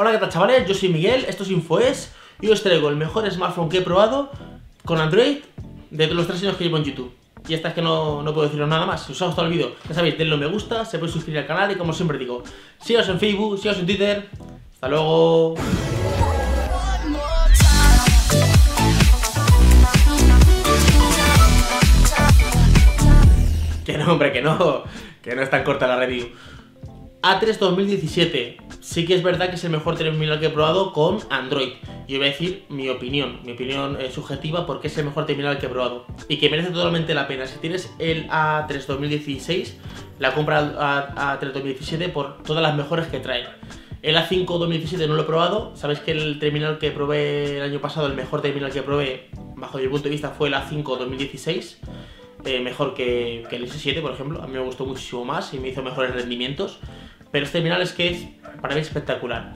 Hola, ¿qué tal, chavales? Yo soy Miguel, esto es InfoES y os traigo el mejor smartphone que he probado con Android de los 3 años que llevo en YouTube. Y esta es que no puedo deciros nada más. Si os ha gustado el vídeo, ya sabéis, denle un me gusta, se podéis suscribir al canal y, como siempre digo, síganos en Facebook, síganos en Twitter. ¡Hasta luego! Que no, hombre, que no es tan corta la review. A3 2017, sí que es verdad que es el mejor terminal que he probado con Android. Yo voy a decir mi opinión subjetiva, porque es el mejor terminal que he probado y que merece totalmente la pena. Si tienes el A3 2016, la compra A3 2017 por todas las mejoras que trae. El A5 2017 no lo he probado. Sabéis que el terminal que probé el año pasado, el mejor terminal que probé bajo mi punto de vista, fue el A5 2016. Mejor que el S7, por ejemplo. A mí me gustó muchísimo más y me hizo mejores rendimientos. Pero este terminal es que es, para mí, espectacular.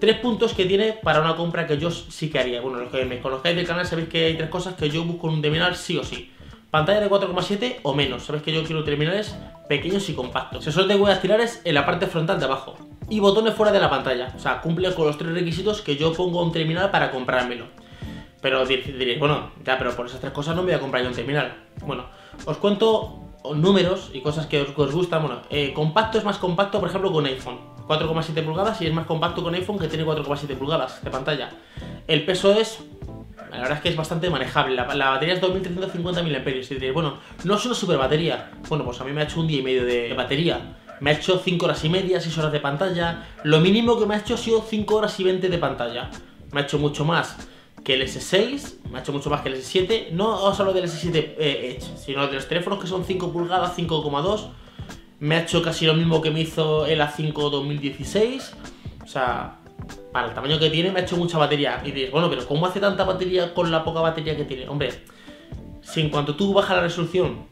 3 puntos que tiene para una compra que yo sí que haría. Bueno, los que me conozcáis del canal sabéis que hay 3 cosas que yo busco en un terminal sí o sí. Pantalla de 4,7 o menos. Sabéis que yo quiero terminales pequeños y compactos. Sensor de huellas dactilares en la parte frontal de abajo y botones fuera de la pantalla. O sea, cumple con los 3 requisitos que yo pongo a un terminal para comprármelo. Pero diréis, bueno, ya, pero por esas 3 cosas no me voy a comprar yo un terminal. Bueno, os cuento números y cosas que os gustan. Bueno, compacto es más compacto, por ejemplo, con iPhone. 4,7 pulgadas y es más compacto con iPhone, que tiene 4,7 pulgadas de pantalla. El peso es, la verdad es que es bastante manejable. La batería es 2.350 mAh. Y diréis, bueno, no es una super batería. Bueno, pues a mí me ha hecho un día y medio de batería. Me ha hecho 5 horas y media, 6 horas de pantalla. Lo mínimo que me ha hecho ha sido 5 horas y 20 de pantalla. Me ha hecho mucho más que el S6, me ha hecho mucho más que el S7. No os hablo del S7 Edge, sino de los teléfonos que son 5 pulgadas, 5,2. Me ha hecho casi lo mismo que me hizo el A5 2016. O sea, para el tamaño que tiene, me ha hecho mucha batería. Y diréis, bueno, pero ¿cómo hace tanta batería con la poca batería que tiene? Hombre, si en cuanto tú bajas la resolución,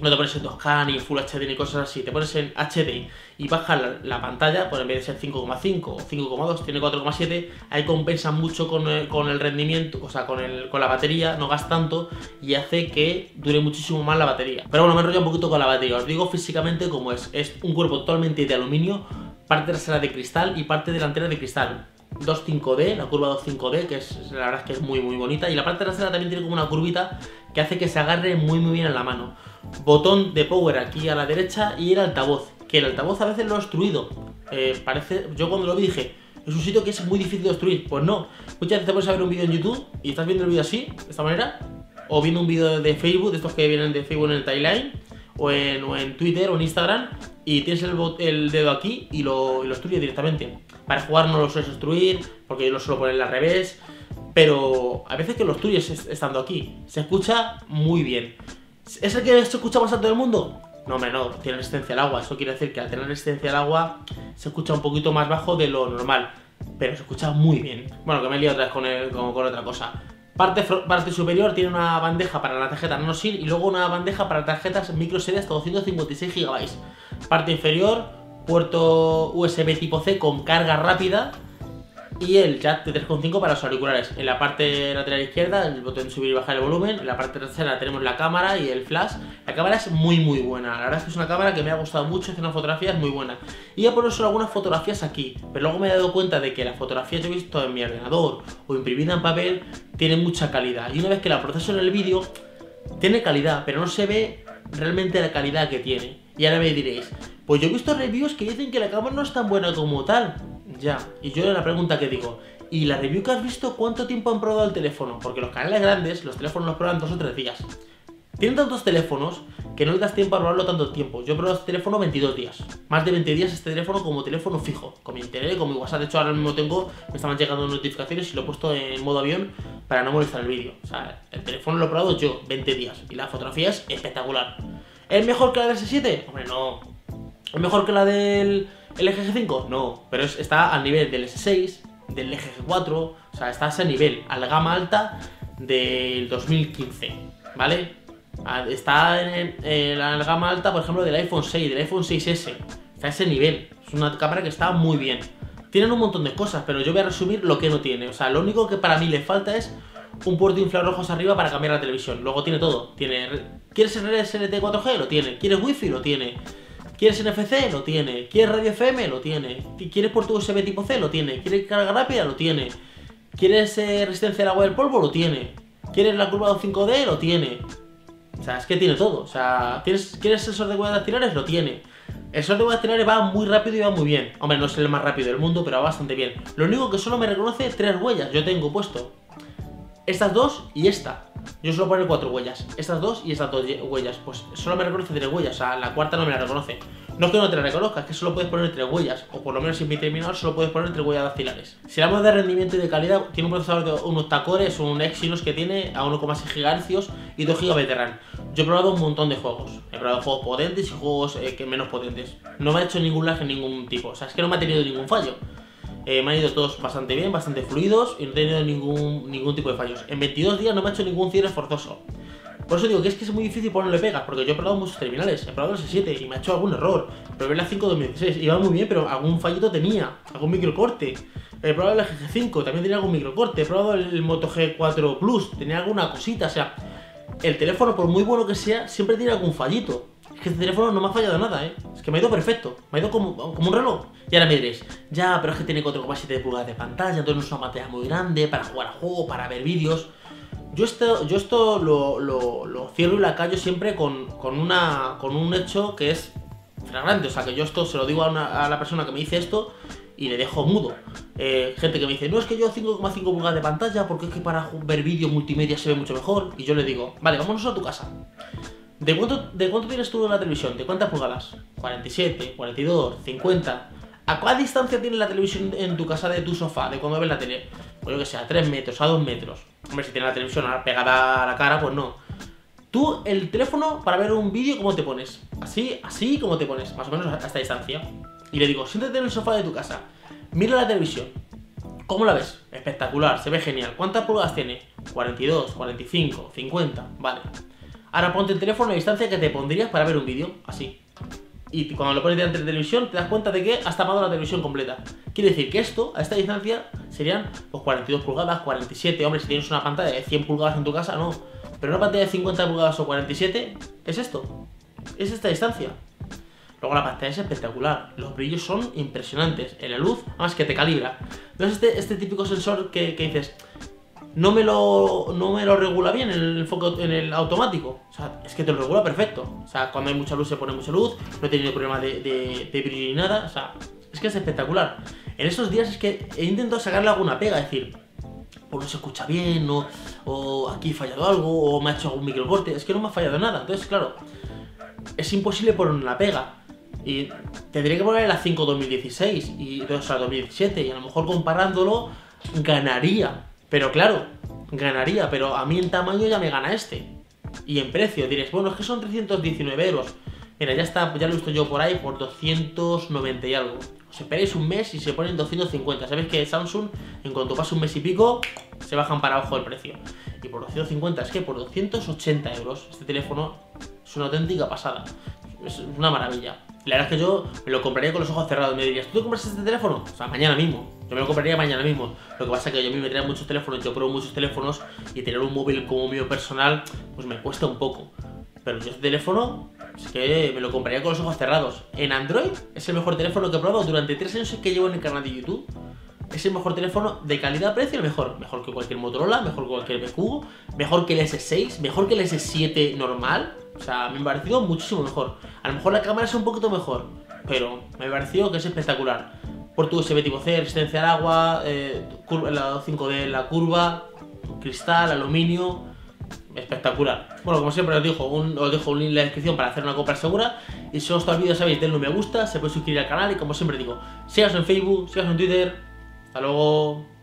no te pones en 2K ni Full HD ni cosas así, te pones en HD y bajas la pantalla, pues en vez de ser 5,5 o 5,2 tiene 4,7, ahí compensa mucho con el rendimiento, o sea, con la batería, no gasta tanto y hace que dure muchísimo más la batería. Pero bueno, me enrollo un poquito con la batería, os digo físicamente como es un cuerpo totalmente de aluminio, parte trasera de cristal y parte delantera de cristal. 2.5D, la curva 2.5D, que es, la verdad es que es muy muy bonita, y la parte trasera también tiene como una curvita que hace que se agarre muy muy bien en la mano. Botón de power aquí a la derecha y el altavoz, que el altavoz a veces lo he obstruido. Parece, yo cuando lo vi dije, es un sitio que es muy difícil de obstruir. Pues no, muchas veces te pones a ver un vídeo en YouTube y estás viendo el vídeo así, de esta manera, o viendo un vídeo de Facebook, de estos que vienen de Facebook en el timeline, o en Twitter o en Instagram, y tienes el dedo aquí y lo obstruyes directamente. Para jugar no lo sueles obstruir, porque yo lo suelo poner al revés, pero a veces que lo obstruyes estando aquí. Se escucha muy bien. ¿Es el que se escucha más alto del mundo? No, hombre, no, tiene resistencia al agua. Eso quiere decir que al tener resistencia al agua se escucha un poquito más bajo de lo normal, pero se escucha muy bien. Bueno, que me he liado otra vez con otra cosa. Parte superior tiene una bandeja para la tarjeta nanoSIM y luego una bandeja para tarjetas microSD hasta 256 GB. Parte inferior, puerto USB tipo C con carga rápida y el jack de 3.5 para los auriculares. En la parte lateral izquierda, el botón de subir y bajar el volumen. En la parte trasera tenemos la cámara y el flash. La cámara es muy muy buena, la verdad es que es una cámara que me ha gustado mucho, hace unas fotografías muy buenas. Iba a poner solo algunas fotografías aquí, pero luego me he dado cuenta de que las fotografías que he visto en mi ordenador o imprimidas en papel tienen mucha calidad. Y una vez que la proceso en el vídeo, tiene calidad, pero no se ve realmente la calidad que tiene. Y ahora me diréis, pues yo he visto reviews que dicen que la cámara no es tan buena como tal. Ya, y yo la pregunta que digo, ¿y la review que has visto cuánto tiempo han probado el teléfono? Porque los canales grandes, los teléfonos los prueban 2 o 3 días. Tienen tantos teléfonos que no les das tiempo a probarlo tanto tiempo. Yo he probado este teléfono 22 días. Más de 20 días este teléfono como teléfono fijo, con mi internet, con mi WhatsApp. De hecho, ahora mismo me estaban llegando notificaciones y lo he puesto en modo avión para no molestar el vídeo. O sea, el teléfono lo he probado yo 20 días y la fotografía es espectacular. ¿Es mejor que la del S7? Hombre, no. ¿Es mejor que la del LG G5? No, pero está al nivel del S6, del LG G4, o sea, está a ese nivel, a la gama alta del 2015, ¿vale? Está en la gama alta, por ejemplo, del iPhone 6, del iPhone 6S, está a ese nivel, es una cámara que está muy bien. Tienen un montón de cosas, pero yo voy a resumir lo que no tiene. O sea, lo único que para mí le falta es un puerto infrarrojos arriba para cambiar la televisión. Luego tiene todo, tiene... ¿Quieres RSNT 4G? Lo tiene. ¿Quieres Wi-Fi? Lo tiene. ¿Quieres NFC? Lo tiene. ¿Quieres radio FM? Lo tiene. ¿Quieres puerto USB tipo C? Lo tiene. ¿Quieres carga rápida? Lo tiene. ¿Quieres resistencia al agua del polvo? Lo tiene. ¿Quieres la curva 5D? Lo tiene. O sea, es que tiene todo. O sea, ¿quieres sensor de huellas dactilares? Lo tiene. El sensor de huellas dactilares va muy rápido y va muy bien. Hombre, no es el más rápido del mundo, pero va bastante bien. Lo único que solo me reconoce 3 huellas. Yo tengo puesto estas 2 y esta. Yo suelo poner 4 huellas. Estas 2 y estas 2 huellas. Pues solo me reconoce 3 huellas. O sea, la cuarta no me la reconoce. No es que no te la reconozca, es que solo puedes poner 3 huellas. O por lo menos en mi terminal solo puedes poner 3 huellas dactilares. Si hablamos de rendimiento y de calidad, tiene un procesador de unos octa-cores, un Exynos que tiene a 1,6 GHz y 2 GB de RAM. Yo he probado un montón de juegos. He probado juegos potentes y juegos que menos potentes. No me ha hecho ningún lag de ningún tipo. O sea, es que no me ha tenido ningún fallo. Me han ido todos bastante bien, bastante fluidos y no he tenido ningún tipo de fallos. En 22 días no me ha hecho ningún cierre forzoso. Por eso digo que es muy difícil ponerle pegas, porque yo he probado muchos terminales, he probado el S7 y me ha hecho algún error. Probé la 5 2016, iba muy bien, pero algún fallito tenía, algún microcorte. He probado la G5, también tenía algún microcorte. He probado el Moto G4 Plus, tenía alguna cosita. O sea, el teléfono, por muy bueno que sea, siempre tiene algún fallito. Es que este teléfono no me ha fallado nada, es que me ha ido perfecto, me ha ido como un reloj. Y ahora me diréis, ya, pero es que tiene 4,7 pulgadas de pantalla, entonces es una pantalla muy grande para jugar a juegos, para ver vídeos. Yo esto lo cierro y la callo siempre con un hecho que es flagrante. O sea, que yo esto se lo digo a la persona que me dice esto y le dejo mudo. Gente que me dice, no, es que yo 5,5 pulgadas de pantalla porque es que para ver vídeos multimedia se ve mucho mejor. Y yo le digo, vale, vámonos a tu casa. ¿De cuánto tienes tú en la televisión? ¿De cuántas pulgadas? 47, 42, 50... ¿A cuál distancia tiene la televisión en tu casa de tu sofá, de cuando ves la tele? Pues yo que sé, a 3 metros, a 2 metros. Hombre, si tiene la televisión pegada a la cara, pues no. Tú, el teléfono, para ver un vídeo, ¿cómo te pones? Así como te pones, más o menos a esta distancia. Y le digo, siéntate en el sofá de tu casa, mira la televisión. ¿Cómo la ves? Espectacular, se ve genial. ¿Cuántas pulgadas tiene? 42, 45, 50, vale. Ahora ponte el teléfono a la distancia que te pondrías para ver un vídeo, así. Y cuando lo pones delante de la televisión te das cuenta de que has tapado la televisión completa. Quiere decir que esto, a esta distancia, serían pues, 42 pulgadas, 47. Hombre, si tienes una pantalla de 100 pulgadas en tu casa, no. Pero una pantalla de 50 pulgadas o 47 es esto. Es esta distancia. Luego la pantalla es espectacular. Los brillos son impresionantes. En la luz, además que te calibra. No es este típico sensor que dices... No me lo regula bien el enfoque en el automático. O sea, es que te lo regula perfecto. O sea, cuando hay mucha luz se pone mucha luz. No he tenido problemas de brillo ni nada. O sea, es que es espectacular. En estos días es que he intentado sacarle alguna pega. Es decir, pues no se escucha bien, o aquí he fallado algo, o me ha hecho algún microcorte. Es que no me ha fallado nada. Entonces, claro, es imposible poner una pega. Y tendría que poner la 5 2016 y o sea, 2017. Y a lo mejor comparándolo ganaría. Pero claro, ganaría, pero a mí en tamaño ya me gana este. Y en precio, diréis, bueno, es que son 319 euros. Mira, ya está, ya lo he visto yo por ahí por 290 y algo. Os esperáis un mes y se ponen 250. Sabéis que Samsung, en cuanto pase un mes y pico, se bajan para abajo el precio. Y por 250, es que por 280 euros, este teléfono es una auténtica pasada. Es una maravilla. La verdad es que yo me lo compraría con los ojos cerrados. Me dirías, ¿tú te compras este teléfono? O sea, mañana mismo. Yo me lo compraría mañana mismo. Lo que pasa es que yo a mí me traen muchos teléfonos, yo pruebo muchos teléfonos y tener un móvil como mío personal, pues me cuesta un poco. Pero yo este teléfono, es que me lo compraría con los ojos cerrados. En Android es el mejor teléfono que he probado durante 3 años que llevo en el canal de YouTube. Es el mejor teléfono de calidad-precio, el mejor. Mejor que cualquier Motorola, mejor que cualquier BQ, mejor que el S6, mejor que el S7 normal. O sea, me ha parecido muchísimo mejor. A lo mejor la cámara es un poquito mejor, pero me pareció que es espectacular. Puerto USB tipo C, resistencia al agua, la 5D, la curva, cristal, aluminio, espectacular. Bueno, como siempre os dejo un link en la descripción para hacer una compra segura. Y si os gusta el vídeo, sabéis, denle un me gusta, se puede suscribir al canal y como siempre digo, síganos en Facebook, síganos en Twitter. Hasta luego.